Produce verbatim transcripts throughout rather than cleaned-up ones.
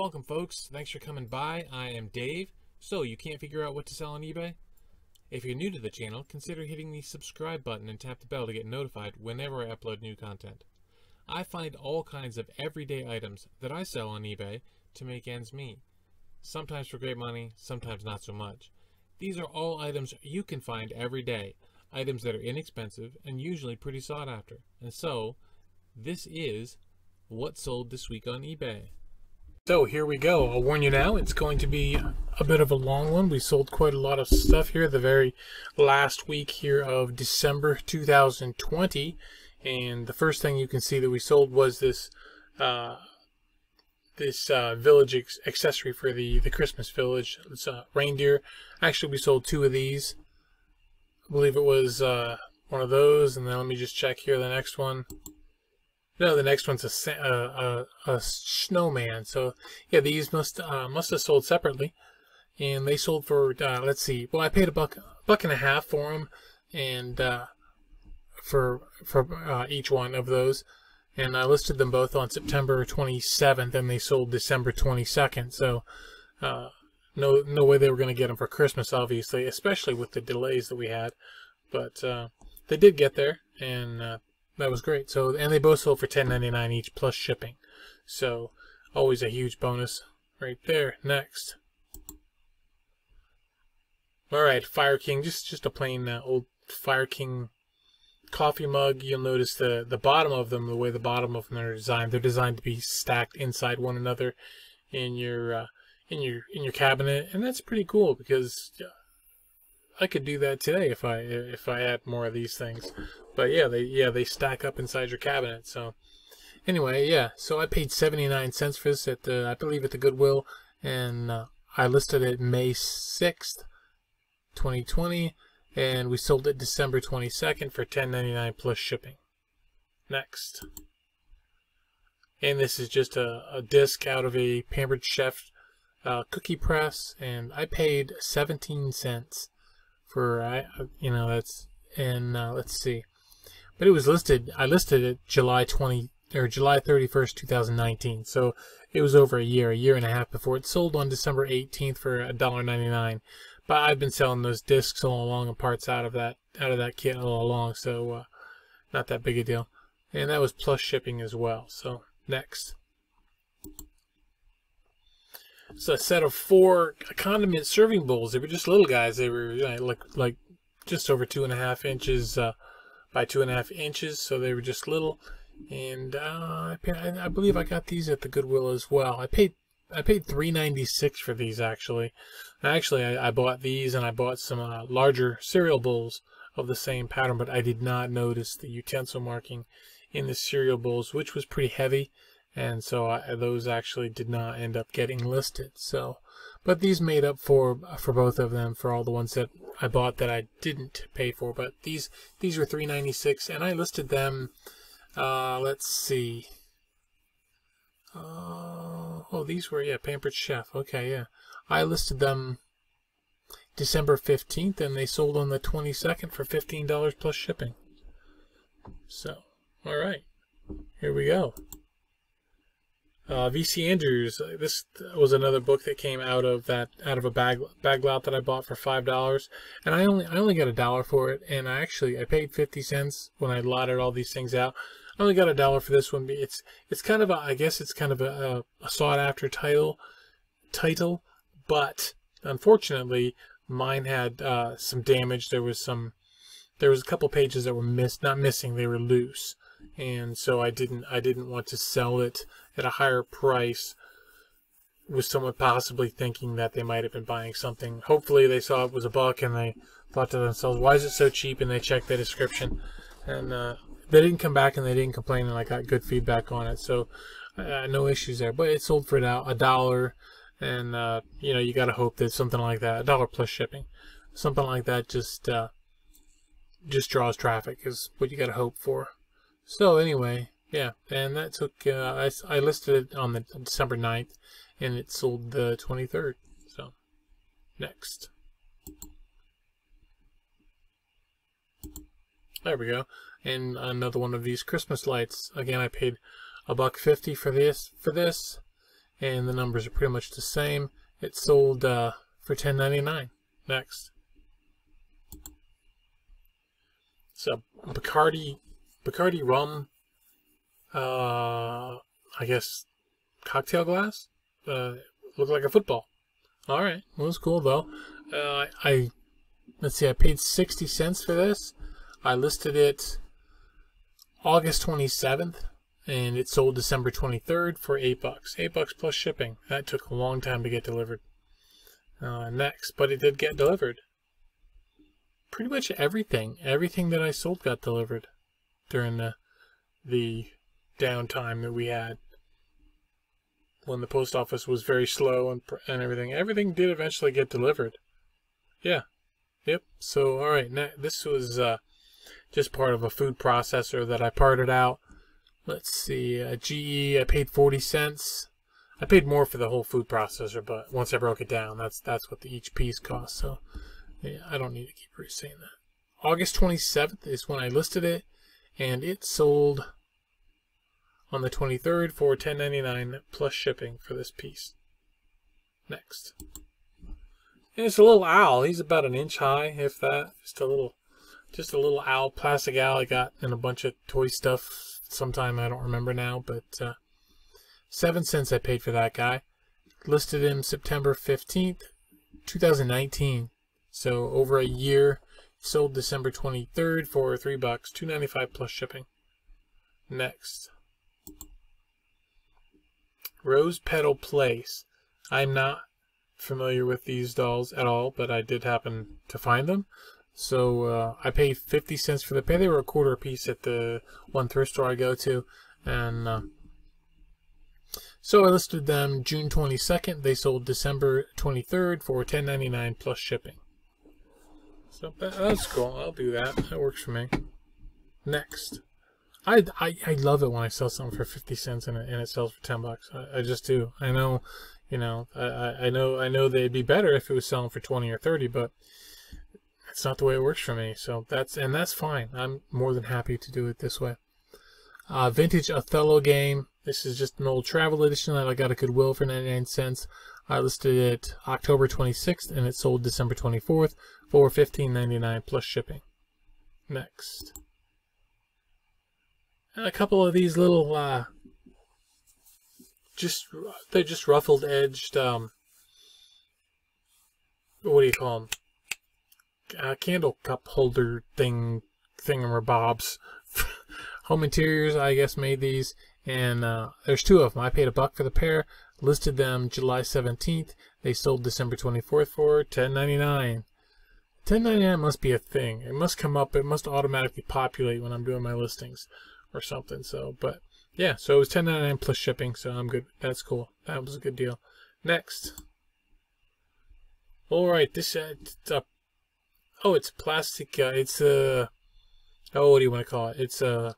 Welcome, folks. Thanks for coming by. I am Dave. So, you can't figure out what to sell on eBay? If you're new to the channel, consider hitting the subscribe button and tap the bell to get notified whenever I upload new content. I find all kinds of everyday items that I sell on eBay to make ends meet. Sometimes for great money, sometimes not so much. These are all items you can find every day, items that are inexpensive and usually pretty sought after. And so, this is what sold this week on eBay. So here we go. I'll warn you now, it's going to be a bit of a long one. We sold quite a lot of stuff here the very last week here of December two thousand twenty. And the first thing you can see that we sold was this uh, this uh, village ex accessory for the, the Christmas village. It's a reindeer. Actually, we sold two of these. I believe it was uh, one of those. And then let me just check here the next one. No, the next one's a, a, a, a snowman. So, yeah, these must uh, must have sold separately. And they sold for, uh, let's see, well, I paid a buck, buck and a half for them. And uh, for, for uh, each one of those. And I listed them both on September twenty-seventh, and they sold December twenty-second. So, uh, no no way they were going to get them for Christmas, obviously, especially with the delays that we had. But uh, they did get there, and... Uh, that was great. So, and they both sold for ten ninety-nine each plus shipping. So, always a huge bonus right there. Next. All right, Fire King. Just just a plain uh, old Fire King coffee mug. You'll notice the the bottom of them, the way the bottom of them are designed. They're designed to be stacked inside one another in your uh, in your in your cabinet, and that's pretty cool because I could do that today if I if I had more of these things. But yeah, they yeah they stack up inside your cabinet. So anyway, yeah. So I paid seventy-nine cents for this at the, I believe at the Goodwill, and uh, I listed it May sixth, twenty twenty, and we sold it December twenty-second for ten ninety-nine plus shipping. Next, and this is just a, a disc out of a Pampered Chef uh, cookie press, and I paid seventeen cents for I you know that's and uh, let's see. But it was listed, I listed it July twentieth or July thirty-first, two thousand nineteen. So it was over a year, a year and a half before. It sold on December eighteenth for one dollar ninety-nine. But I've been selling those discs all along and parts out of that out of that kit all along, so uh, not that big a deal. And that was plus shipping as well. So next. So a set of four condiment serving bowls. They were just little guys. They were you know, like like just over two and a half inches. Uh, by two and a half inches, so they were just little. And uh, I, paid, I, I believe I got these at the Goodwill as well. I paid I paid three ninety-six for these, actually. And actually, I, I bought these, and I bought some uh, larger cereal bowls of the same pattern, but I did not notice the utensil marking in the cereal bowls, which was pretty heavy, and so I, those actually did not end up getting listed. So, but these made up for for both of them, for all the ones that I bought that I didn't pay for. But these these were three ninety-six, and I listed them. Uh, let's see. Uh, oh, these were yeah, Pampered Chef. Okay, yeah, I listed them December fifteenth, and they sold on the twenty-second for fifteen dollars plus shipping. So, all right, here we go. Uh, V C Andrews. This was another book that came out of that out of a bag bag lot that I bought for five dollars, and I only I only got a dollar for it. And I actually I paid fifty cents when I lotted all these things out. I only got a dollar for this one. It's it's kind of a, I guess it's kind of a, a sought after title title, but unfortunately mine had uh, some damage. There was some there was a couple pages that were missed not missing. They were loose. And so I didn't I didn't want to sell it at a higher price with someone possibly thinking that they might have been buying something. Hopefully they saw it was a buck and they thought to themselves, why is it so cheap? And they checked the description, and uh, they didn't come back and they didn't complain, and I got good feedback on it. So uh, no issues there, but it sold for a dollar, and uh, you know, you got to hope that something like that, a dollar plus shipping, something like that just uh, just draws traffic is what you got to hope for. So anyway, yeah, and that took, uh, I, I listed it on the December ninth, and it sold the twenty-third, so, next. There we go, and another one of these Christmas lights. Again, I paid a buck fifty for this, for this, and the numbers are pretty much the same. It sold uh, for ten ninety-nine. Next. So Bacardi, Bacardi rum, uh, I guess cocktail glass, uh, looked like a football. All right, well, it was cool though. Uh, I let's see, I paid sixty cents for this. I listed it August twenty-seventh, and it sold December twenty-third for eight bucks. Eight bucks plus shipping. That took a long time to get delivered. Uh, next, but it did get delivered. Pretty much everything, everything that I sold got delivered during the, the downtime that we had when the post office was very slow and, and everything. Everything did eventually get delivered. Yeah. Yep. So, all right. Now, this was uh, just part of a food processor that I parted out. Let's see. Uh, G E, I paid forty cents. I paid more for the whole food processor, but once I broke it down, that's that's what the, each piece cost. So, yeah, I don't need to keep re-saying that. August twenty-seventh is when I listed it, and it sold on the twenty-third for ten ninety-nine plus shipping for this piece. Next. And it's a little owl. He's about an inch high, if that. Just a little, just a little owl, plastic owl I got in a bunch of toy stuff sometime. I don't remember now, but uh, seven cents I paid for that guy. Listed him September fifteenth, two thousand nineteen. So over a year, sold December twenty-third for three bucks, two ninety-five plus shipping. Next, Rose Petal Place. I'm not familiar with these dolls at all, but I did happen to find them. So uh, I paid fifty cents for the pair. They were a quarter piece at the one thrift store I go to, and uh, so I listed them June twenty-second. They sold December twenty-third for ten ninety-nine plus shipping. So that, that's cool. I'll do that. That works for me. Next. I, I, I love it when I sell something for fifty cents and it, and it sells for ten bucks. I, I just do. I know, you know, I, I know I know they'd be better if it was selling for twenty or thirty, but it's not the way it works for me. So that's, and that's fine. I'm more than happy to do it this way. Uh, vintage Othello game. This is just an old travel edition that I got at Goodwill for ninety-nine cents. I listed it October twenty-sixth, and it sold December twenty-fourth for fifteen ninety-nine plus shipping. Next. And a couple of these little, uh, just, they're just ruffled edged, um, what do you call them? Uh, candle cup holder thing, thingamabobs. Home Interiors, I guess, made these. And uh, there's two of them. I paid a buck for the pair. Listed them July seventeenth. They sold December twenty-fourth for ten ninety-nine. ten ninety-nine must be a thing. It must come up. It must automatically populate when I'm doing my listings or something. So, but yeah, so it was ten ninety-nine plus shipping. So I'm good. That's cool. That was a good deal. Next. All right. This uh, it's a, oh, it's plastic. Uh, it's a oh, what do you want to call it? It's a.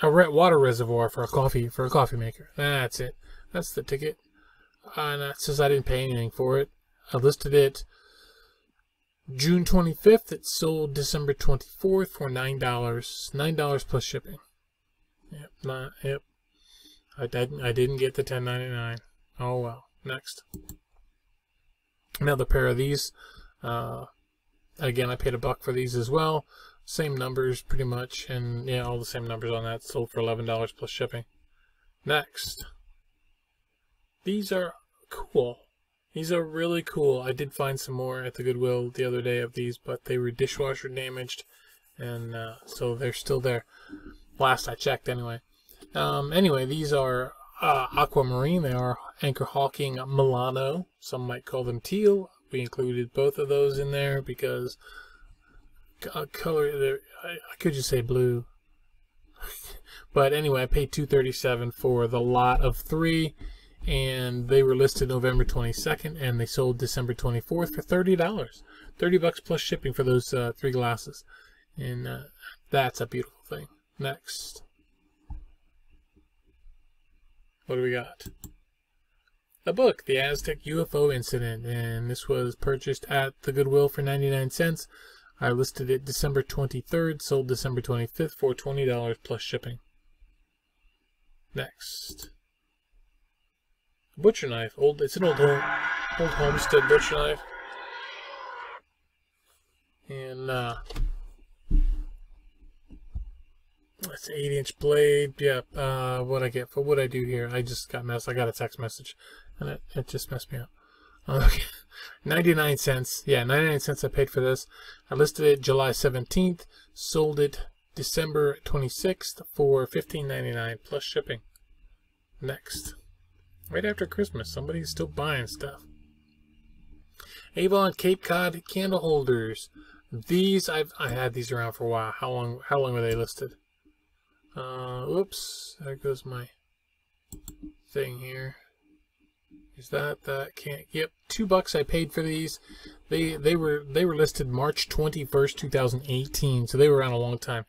A water reservoir for a coffee for a coffee maker. That's it. That's the ticket. Uh, and that says I didn't pay anything for it. I listed it June twenty-fifth. It sold December twenty-fourth for nine dollars. Nine dollars plus shipping. Yep. Not. Yep. I didn't. I didn't get the ten ninety-nine. Oh well. Next. Another pair of these. Uh, again, I paid a buck for these as well. Same numbers, pretty much, and yeah, all the same numbers on that. Sold for eleven dollars plus shipping. Next, these are cool. These are really cool. I did find some more at the Goodwill the other day of these, but they were dishwasher damaged, and uh, so they're still there. Last I checked, anyway. Um, anyway, these are uh, aquamarine. They are Anchor Hawking Milano. Some might call them teal. We included both of those in there because. Uh, color there, I, I could just say blue. But anyway, I paid two thirty-seven for the lot of three, and they were listed November twenty-second, and they sold December twenty-fourth for thirty dollars, thirty bucks plus shipping for those uh, three glasses, and uh, that's a beautiful thing. Next, what do we got? A book, The Aztec U F O Incident, and this was purchased at the Goodwill for ninety-nine cents. I listed it December twenty-third, sold December twenty-fifth for twenty dollars plus shipping. Next. Butcher knife. Old. It's an old home, old homestead butcher knife. And uh, it's an eight-inch blade. Yeah. Uh, what I get for what I do here? I just got messed. I got a text message, and it, it just messed me up. Okay, ninety-nine cents. Yeah, ninety-nine cents I paid for this. I listed it July seventeenth. Sold it December twenty-sixth for fifteen ninety-nine plus shipping. Next. Right after Christmas, somebody's still buying stuff. Avon Cape Cod candle holders. These I've I had these around for a while. How long how long were they listed? Uh oops, there goes my thing here. Is that that can't yep, two bucks I paid for these. They they were they were listed March twenty-first, two thousand eighteen, so they were around a long time.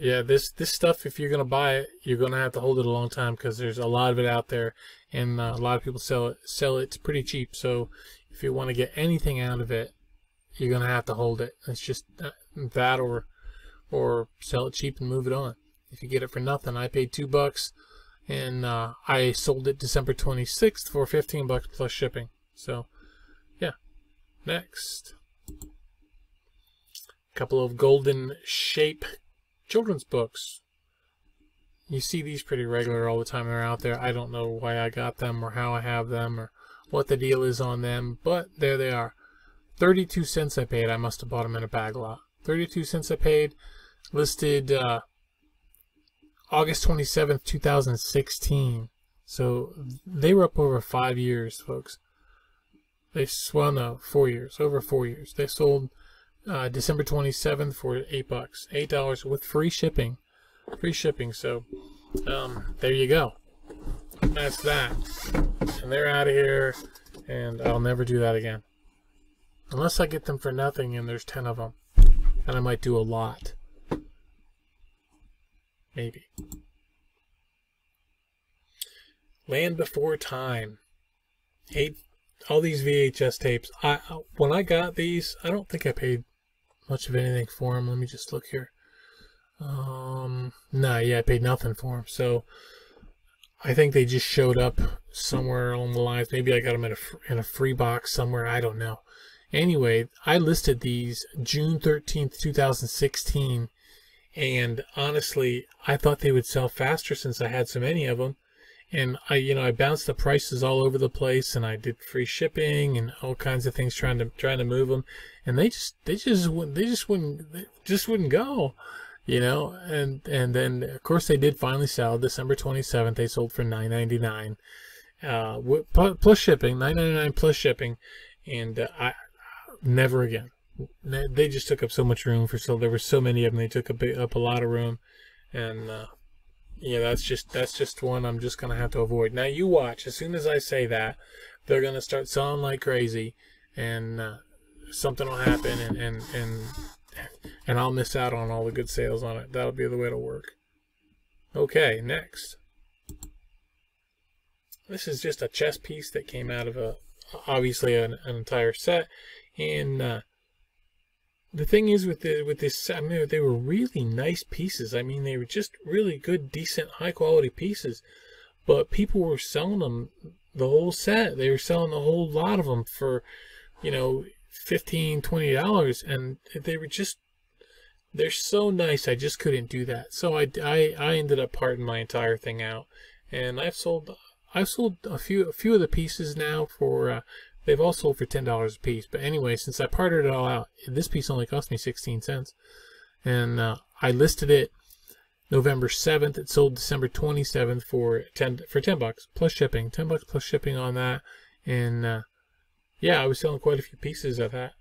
Yeah, this this stuff, if you're gonna buy it, you're gonna have to hold it a long time because there's a lot of it out there, and uh, a lot of people sell it. Sell it pretty cheap. So if you want to get anything out of it, you're gonna have to hold it. It's just that, or or sell it cheap and move it on. If you get it for nothing, I paid two bucks, and uh, I sold it December twenty-sixth for fifteen bucks plus shipping. So yeah, next, a couple of Golden Shape children's books. You see these pretty regular all the time. They're out there. I don't know why I got them or how I have them or what the deal is on them, but there they are. Thirty-two cents I paid. I must have bought them in a bag lot. Thirty-two cents I paid. Listed uh, August twenty-seventh, two thousand sixteen, so they were up over five years, folks. They well no four years, over four years. They sold Uh, December twenty-seventh for eight bucks, eight dollars with free shipping, free shipping. So, um, there you go. That's that, and they're out of here, and I'll never do that again, unless I get them for nothing. And there's ten of them, and I might do a lot, maybe. Land Before Time, eight. All these V H S tapes. I when I got these, I don't think I paid much of anything for them. Let me just look here. Um, nah, yeah, I paid nothing for them. So I think they just showed up somewhere along the lines. Maybe I got them in a, in a free box somewhere. I don't know. Anyway, I listed these June thirteenth, two thousand sixteen. And honestly, I thought they would sell faster since I had so many of them. And I, you know, I bounced the prices all over the place, and I did free shipping and all kinds of things trying to trying to move them, and they just they just wouldn't they just wouldn't they just wouldn't go, you know. And and then of course they did finally sell December twenty-seventh. They sold for nine ninety-nine, uh, plus shipping, nine ninety-nine plus shipping, and uh, I never again. They just took up so much room for so there were so many of them. They took up up a lot of room, and. Uh, Yeah, that's just that's just one I'm just gonna have to avoid. Now you watch. As soon as I say that, they're gonna start selling like crazy, and uh, something will happen, and, and and and I'll miss out on all the good sales on it. That'll be the way it'll work. Okay, next. This is just a chess piece that came out of a obviously an, an entire set, and uh, the thing is with the with this, I mean, they were really nice pieces. I mean, they were just really good, decent, high quality pieces. But people were selling them the whole set. They were selling a whole lot of them for, you know, fifteen, twenty dollars, and they were just, they're so nice. I just couldn't do that, so I, I, I ended up parting my entire thing out, and I've sold I've sold a few a few of the pieces now for. Uh, They've all sold for ten dollars a piece. But anyway, since I parted it all out, this piece only cost me sixteen cents. And uh, I listed it November seventh. It sold December twenty-seventh for ten for ten bucks plus shipping. ten bucks plus shipping on that. And uh, yeah, I was selling quite a few pieces of that.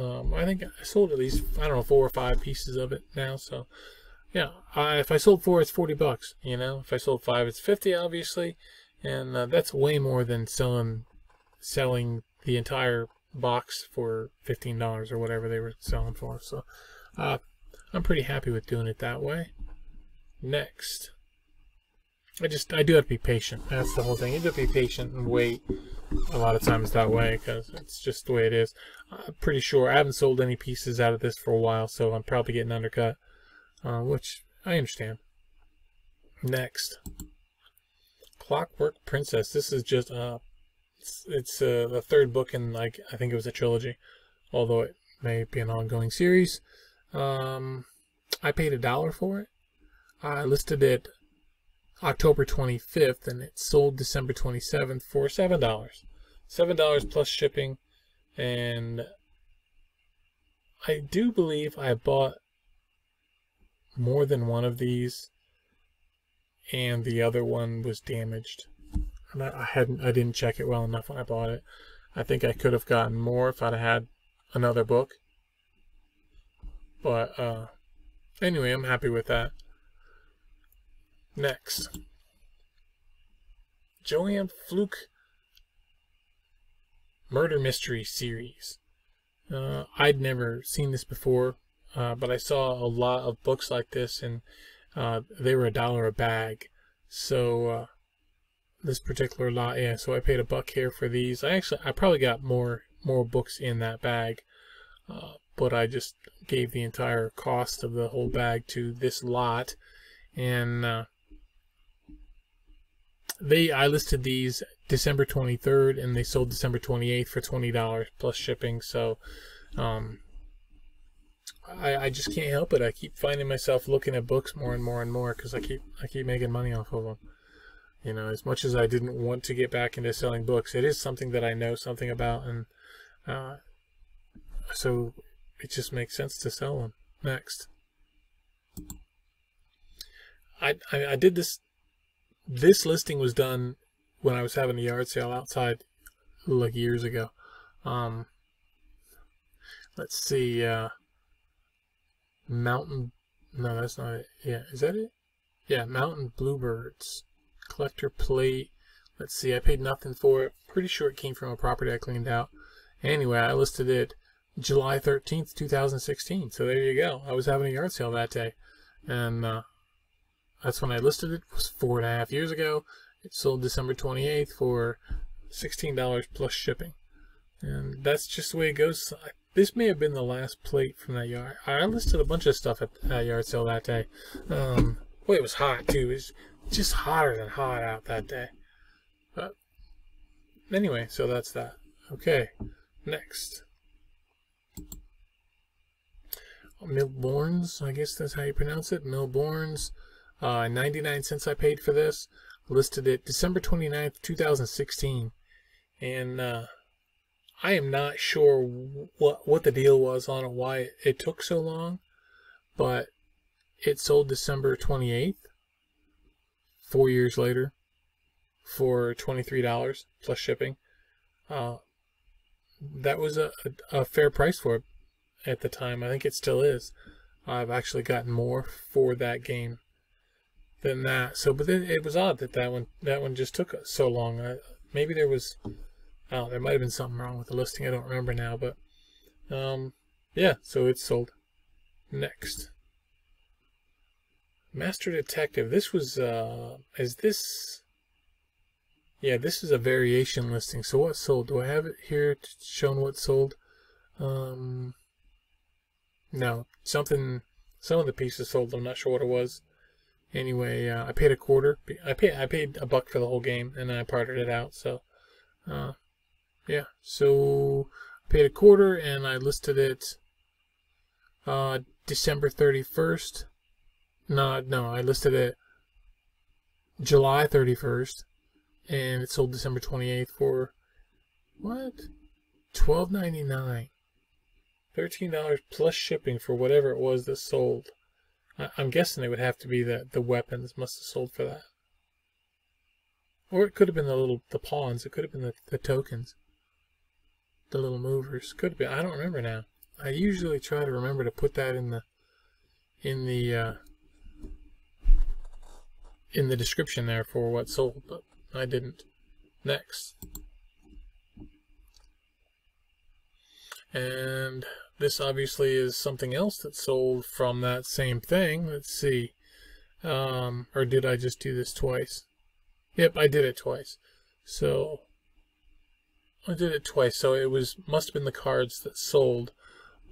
Um, I think I sold at least, I don't know, four or five pieces of it now. So yeah, I, if I sold four, it's forty bucks. You know, if I sold five, it's fifty, obviously. And uh, that's way more than selling selling the entire box for fifteen dollars or whatever they were selling for. So uh, I'm pretty happy with doing it that way. Next. I just, I do have to be patient. That's the whole thing. You have to be patient and wait a lot of times that way because it's just the way it is. I'm pretty sure I haven't sold any pieces out of this for a while, so I'm probably getting undercut, uh, which I understand. Next. Clockwork Princess. This is just uh, it's, it's uh, the third book in, like, I think it was a trilogy, although it may be an ongoing series. Um, I paid a dollar for it. I listed it October twenty-fifth, and it sold December twenty-seventh for seven dollars. Seven dollars plus shipping, and I do believe I bought more than one of these, and the other one was damaged. And I hadn't, I didn't check it well enough when I bought it. I think I could have gotten more if I'd had another book. But uh, anyway, I'm happy with that. Next, Joanne Fluke Murder Mystery Series. Uh, I'd never seen this before, uh, but I saw a lot of books like this, and uh, they were a dollar a bag. So uh, this particular lot, yeah. So I paid a buck here for these. I actually, I probably got more more books in that bag, uh, but I just gave the entire cost of the whole bag to this lot, and. Uh, They, I listed these December twenty-third, and they sold December twenty-eighth for twenty dollars plus shipping. So um, I, I just can't help it. I keep finding myself looking at books more and more and more because I keep I keep making money off of them. You know, as much as I didn't want to get back into selling books, it is something that I know something about, and uh, so it just makes sense to sell them. Next, I I, I did this. This listing was done when I was having a yard sale outside, like, years ago. Um, let's see. Uh, Mountain. No, that's not it. Yeah, is that it? Yeah, Mountain Bluebirds. Collector plate. Let's see. I paid nothing for it. Pretty sure it came from a property I cleaned out. Anyway, I listed it July thirteenth, two thousand sixteen. So there you go. I was having a yard sale that day. And, uh, that's when I listed it. It was four and a half years ago. It sold December twenty-eighth for sixteen dollars plus shipping. And that's just the way it goes. This may have been the last plate from that yard. I listed a bunch of stuff at that yard sale that day. Um, well, it was hot, too. It was just hotter than hot out that day. But anyway, so that's that. Okay, next. Millborns, I guess that's how you pronounce it. Millborns. Uh, ninety-nine cents I paid for this. Listed it December twenty-ninth, two thousand sixteen. And uh, I am not sure what what the deal was on it, why it, it took so long, but it sold December twenty-eighth, four years later, for twenty-three dollars plus shipping. Uh, that was a, a, a fair price for it at the time. I think it still is. I've actually gotten more for that game than that. So, but then it was odd that that one that one just took so long. I, maybe there was, oh, there might have been something wrong with the listing. I don't remember now, but um, yeah. So it's sold. Next, Master Detective. This was uh, is this? Yeah, this is a variation listing. So what sold? Do I have it here shown what sold? Um, no, something. Some of the pieces sold. I'm not sure what it was. Anyway, uh, I paid a quarter. I paid I paid a buck for the whole game, and I parted it out. So, uh, yeah. So I paid a quarter, and I listed it uh, December thirty-first. No, no, I listed it July thirty-first, and it sold December twenty-eighth for what? twelve ninety-nine, thirteen dollars plus shipping for whatever it was that sold. I'm guessing it would have to be that the weapons must have sold for that. Or it could have been the little, the pawns. It could have been the, the tokens. The little movers. Could have been. I don't remember now. I usually try to remember to put that in the, in the, uh, in the description there for what sold, but I didn't. Next. And this obviously is something else that sold from that same thing. Let's see. Um, or did I just do this twice? Yep, I did it twice. So I did it twice. So it was must have been the cards that sold,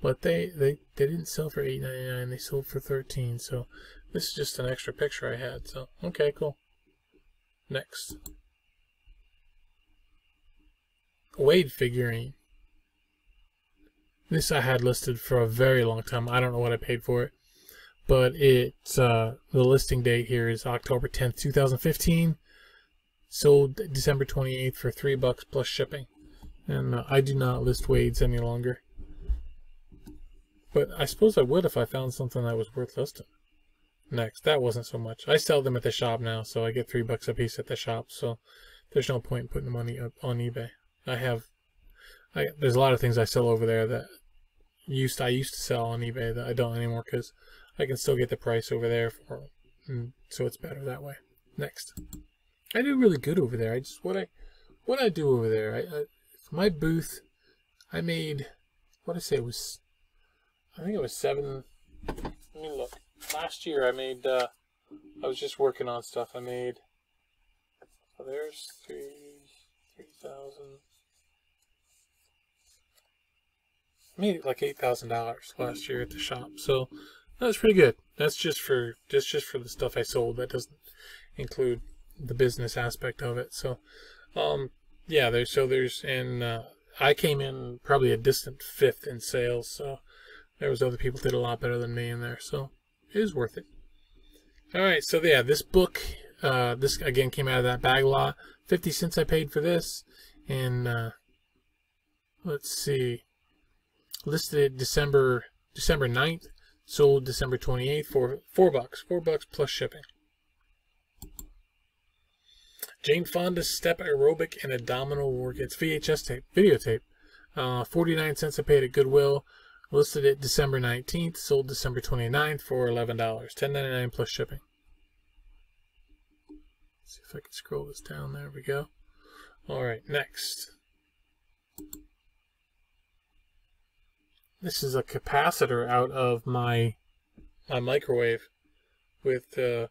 but they they, they didn't sell for eight ninety-nine. They sold for thirteen. So this is just an extra picture I had. So okay, cool. Next. Wade figurine. This I had listed for a very long time. I don't know what I paid for it. But it's, uh, the listing date here is October tenth, two thousand fifteen. Sold December twenty-eighth for three bucks plus shipping. And uh, I do not list Wades any longer. But I suppose I would if I found something that was worth listing. Next, that wasn't so much. I sell them at the shop now, so I get three bucks a piece at the shop. So there's no point in putting money up on eBay. I have, I, there's a lot of things I sell over there that used I used to sell on eBay that I don't anymore because I can still get the price over there for, and so it's better that way. Next, I do really good over there. I just what I what I do over there. I, I my booth, I made what I say it was. I think it was seven. Let me look. Last year I made. Uh, I was just working on stuff. I made. Oh, there's three three thousand. I made like eight thousand dollars last year at the shop. So that's pretty good. That's just for just just for the stuff I sold. That doesn't include the business aspect of it. So, um, yeah. There's so there's and uh, I came in probably a distant fifth in sales. So. There was other people did a lot better than me in there, so it is worth it. All right, so yeah, this book, uh, this again came out of that bag lot. fifty cents I paid for this, and uh, let's see, listed December December ninth, sold December twenty eighth for four bucks, four bucks plus shipping. Jane Fonda's Step Aerobic and Abdominal Work. It's V H S tape, videotape. Uh, Forty nine cents I paid at Goodwill. Listed it December nineteenth, sold December twenty-ninth for eleven dollars, ten ninety-nine plus shipping. Let's see if I can scroll this down. There we go. All right, next. This is a capacitor out of my my microwave with uh,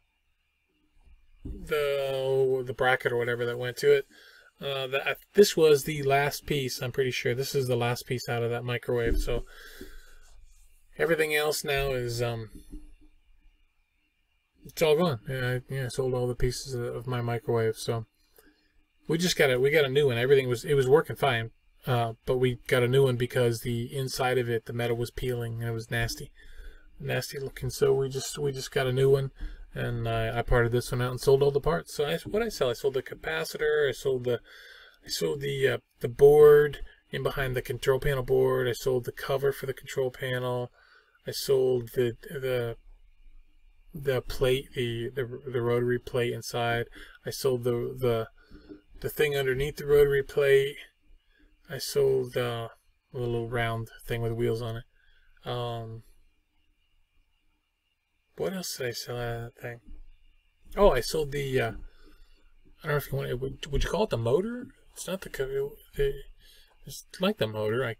the the bracket or whatever that went to it. Uh, that this was the last piece. I'm pretty sure this is the last piece out of that microwave. So everything else now is um, it's all gone. Yeah, I, yeah, I sold all the pieces of my microwave. So we just got a we got a new one. Everything was it was working fine, uh, but we got a new one because the inside of it, the metal was peeling and it was nasty, nasty looking. So we just we just got a new one. And I, I parted this one out and sold all the parts. So I, what I sell, I sold the capacitor, I sold the, I sold the uh, the board in behind the control panel board. I sold the cover for the control panel. I sold the the the plate, the the, the rotary plate inside. I sold the the the thing underneath the rotary plate. I sold uh, a little round thing with wheels on it. Um, What else did I sell out of that thing? Oh, I sold the, uh, I don't know if you want it, would, would you call it the motor? It's not the, it, it's like the motor. I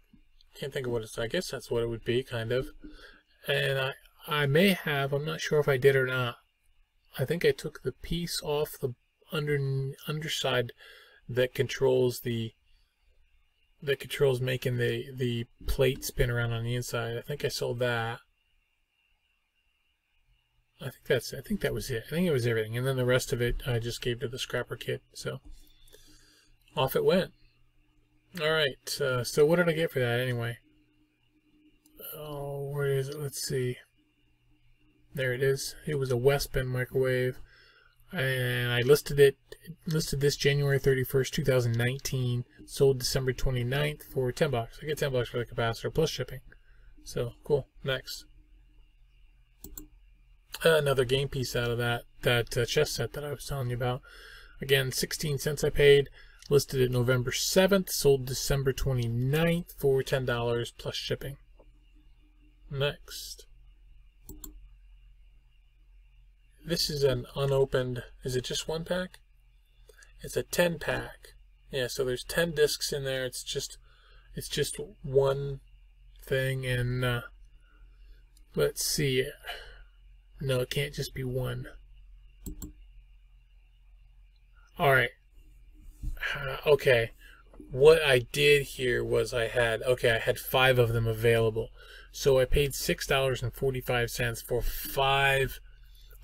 can't think of what it's, I guess that's what it would be, kind of. And I, I may have, I'm not sure if I did or not. I think I took the piece off the under, underside that controls the, that controls making the, the plate spin around on the inside. I think I sold that. I think that's, I think that was it. I think it was everything. And then the rest of it, I just gave to the scrapper kid. So off it went. All right. Uh, so what did I get for that anyway? Oh, where is it? Let's see. There it is. It was a West Bend microwave. And I listed it, listed this January thirty-first, two thousand nineteen, sold December twenty-ninth for ten bucks. I get ten bucks for the capacitor plus shipping. So cool. Next. Another game piece out of that that uh, chess set that I was telling you about. Again, sixteen cents I paid. Listed it November seventh. Sold December twenty-ninth for ten dollars plus shipping. Next. This is an unopened... Is it just one pack? It's a ten pack. Yeah, so there's ten discs in there. It's just, it's just one thing. And uh, let's see... No, it can't just be one. All right. Uh, okay. What I did here was I had, okay, I had five of them available. So I paid six dollars and forty-five cents for five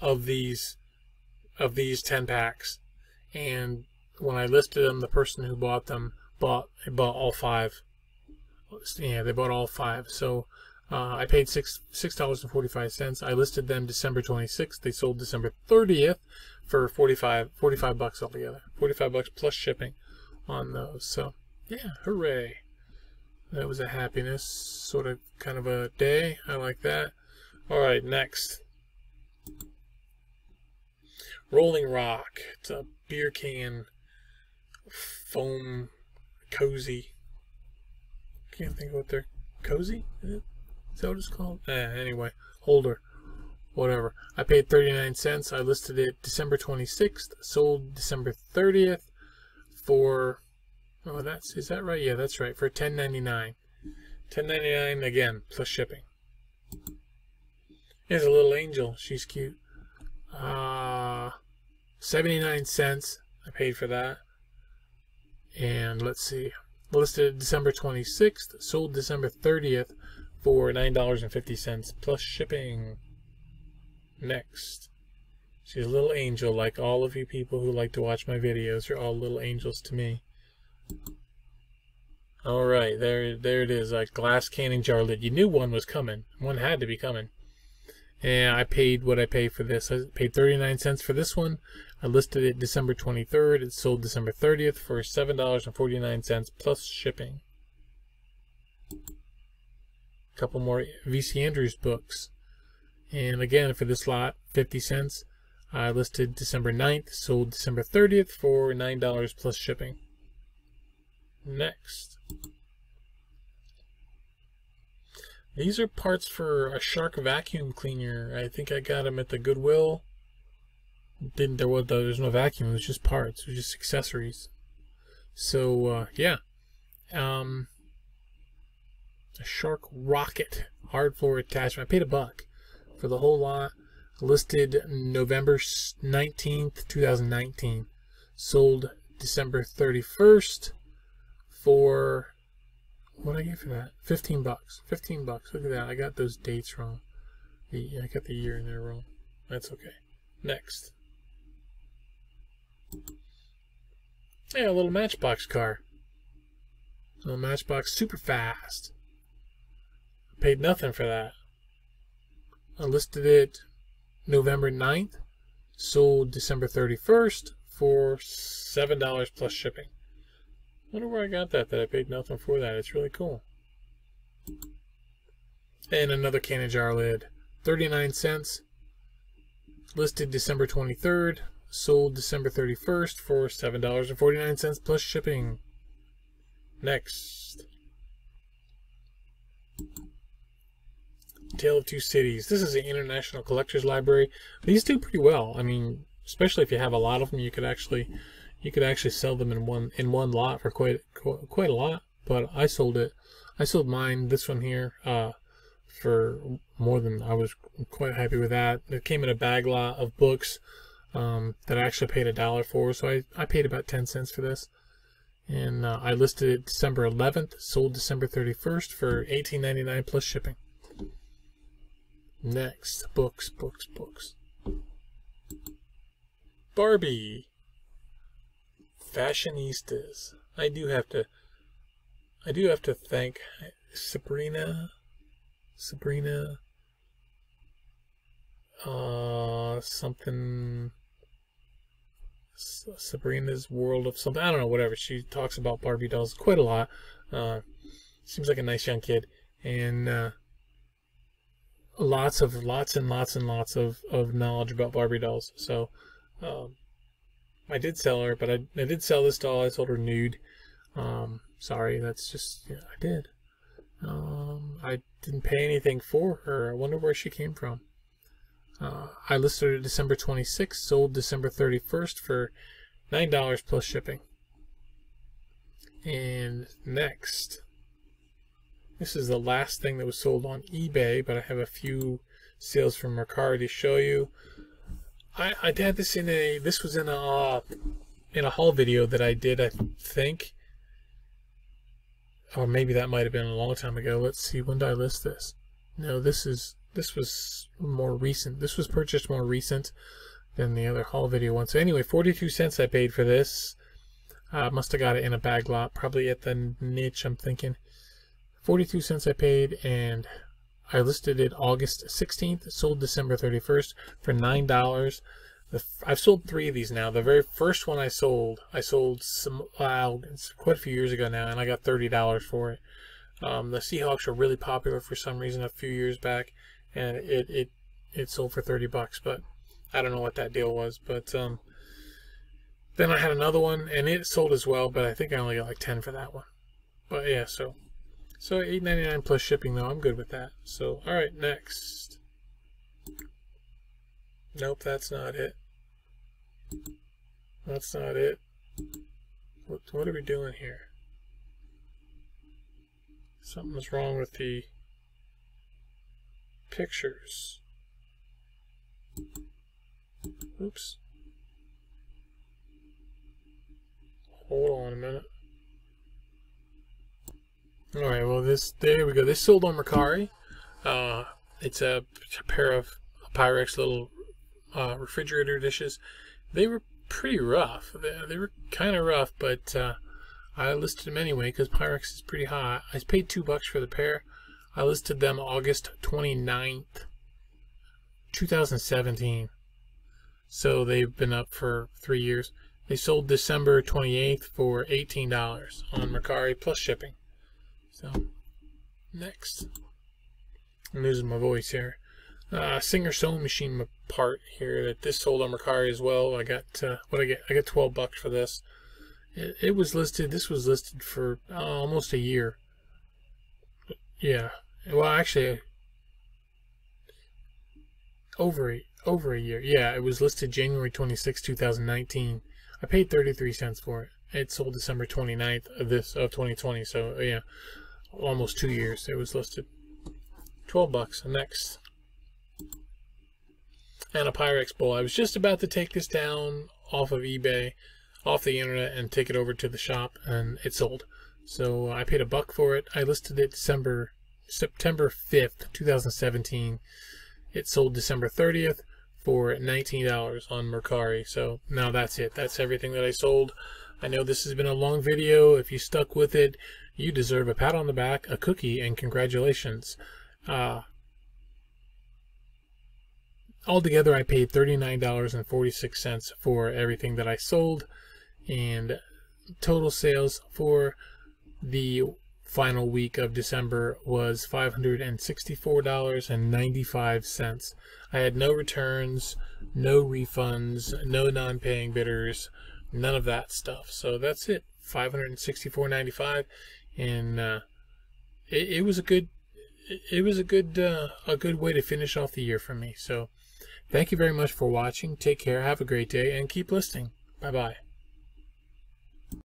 of these, of these ten packs. and when I listed them, the person who bought them bought they bought all five. Yeah, they bought all five. So uh, I paid six six dollars and forty five cents. I listed them December twenty sixth. They sold December thirtieth for forty five forty five bucks altogether. Forty five bucks plus shipping on those. So yeah, hooray! That was a happiness sort of kind of a day. I like that. All right, next. Rolling Rock. It's a beer can foam cozy. Can't think of what they're cozy. Is that what it's called? Eh, anyway, holder, whatever. I paid thirty-nine cents. I listed it December twenty-sixth. Sold December thirtieth for oh, that's is that right? Yeah, that's right. For ten ninety-nine. ten ninety-nine again plus shipping. Here's a little angel. She's cute. Uh, seventy-nine cents I paid for that. And let's see, listed December twenty-sixth, sold December thirtieth for nine dollars and fifty cents plus shipping. Next. She's a little angel, like all of you people who like to watch my videos are all little angels to me. Alright, there there it is, a glass canning jar lid. You knew one was coming. One had to be coming. And I paid what I paid for this. I paid thirty-nine cents for this one. I listed it December twenty-third. It sold December thirtieth for seven dollars and forty-nine cents plus shipping. A couple more V C Andrews books. And again, for this lot, fifty cents. I listed December ninth. Sold December thirtieth for nine dollars plus shipping. Next. These are parts for a Shark vacuum cleaner. I think I got them at the Goodwill. Didn't there was there's no vacuum. It was just parts. It was just accessories. So uh, yeah, um, a Shark rocket hard floor attachment. I paid a buck for the whole lot. Listed November nineteenth, two thousand nineteen. Sold December thirty-first for. What did I get for that? Fifteen bucks. Fifteen bucks. Look at that. I got those dates wrong. The, I got the year in there wrong. That's okay. Next. Yeah, a little Matchbox car. A little Matchbox super fast. Paid nothing for that. I listed it November ninth. Sold December thirty-first for seven dollars plus shipping. I wonder where I got that, that I paid nothing for that. It's really cool. And another can of jar lid. thirty-nine cents. Listed December twenty-third. Sold December thirty-first for seven dollars and forty-nine cents plus shipping. Next. Tale of Two Cities. This is the International Collector's Library. These do pretty well. I mean, especially if you have a lot of them, you could actually... You could actually sell them in one in one lot for quite quite a lot, but I sold it. I sold mine, this one here, uh, for more than I was quite happy with that. It came in a bag lot of books um, that I actually paid a dollar for, so I, I paid about ten cents for this. And uh, I listed it December eleventh, sold December thirty-first for eighteen ninety-nine plus shipping. Next, books, books, books. Barbie Fashionistas. I do have to I do have to thank Sabrina Sabrina uh something Sabrina's World of something, I don't know, whatever. She talks about Barbie dolls quite a lot. Uh seems like a nice young kid, and uh lots of lots and lots and lots of of knowledge about Barbie dolls. So um I did sell her, but I, I did sell this doll. I sold her nude. Um, sorry, that's just, yeah, I did. Um, I didn't pay anything for her. I wonder where she came from. Uh, I listed her December twenty-sixth, sold December thirty-first for nine dollars plus shipping. And next. This is the last thing that was sold on eBay, but I have a few sales from Mercari to show you. I, I had this in a, this was in a, uh, in a haul video that I did, I think. Or maybe that might have been a long time ago. Let's see, when did I list this? No, this is, this was more recent. This was purchased more recent. than the other haul video one. So anyway, forty-two cents I paid for this. Uh, must have got it in a bag lot, probably at the niche, I'm thinking. forty-two cents I paid, and I listed it August sixteenth, sold December thirty-first for nine dollars. The, I've sold three of these now. The very first one I sold, I sold some, wow, it's quite a few years ago now, and I got thirty dollars for it. Um, the Seahawks were really popular for some reason a few years back, and it it, it sold for thirty bucks, but I don't know what that deal was. But um, then I had another one, and it sold as well, but I think I only got like ten for that one. But yeah, so so eight ninety-nine plus shipping though. I'm good with that. So all right, next. Nope, that's not it. That's not it. What, what are we doing here? Something's wrong with the pictures. Oops. Hold on a minute. Alright, well this, there we go. This sold on Mercari. Uh, it's a, a pair of Pyrex little uh, refrigerator dishes. They were pretty rough. They, they were kind of rough, but uh, I listed them anyway because Pyrex is pretty high. I paid two bucks for the pair. I listed them August twenty-ninth, two thousand seventeen. So they've been up for three years. They sold December twenty-eighth for eighteen dollars on Mercari plus shipping. So, next. I'm losing my voice here. Uh, Singer sewing machine part here that this sold on Mercari as well. I got uh, what I get. I got twelve bucks for this. It, it was listed. This was listed for uh, almost a year. Yeah. Well, actually, over a, over a year. Yeah, it was listed January twenty-sixth, two thousand nineteen. I paid thirty-three cents for it. It sold December twenty-ninth of this of twenty twenty. So yeah, almost two years. It was listed. twelve bucks. Next. And a Pyrex bowl. I was just about to take this down off of eBay, off the internet, and take it over to the shop, and it sold. So I paid a buck for it. I listed it December, September fifth, two thousand seventeen. It sold December thirtieth for nineteen dollars on Mercari. So now that's it. That's everything that I sold. I know this has been a long video. If you stuck with it, you deserve a pat on the back, a cookie, and congratulations. Uh, Altogether, I paid thirty-nine dollars and forty-six cents for everything that I sold, and total sales for the final week of December was five hundred sixty-four dollars and ninety-five cents. I had no returns, no refunds, no non-paying bidders, none of that stuff. So that's it, five hundred sixty-four dollars and ninety-five cents, and uh, it, it was a good, it was a good, uh, a good way to finish off the year for me. So. Thank you very much for watching. Take care, have a great day, and keep listening. Bye-bye.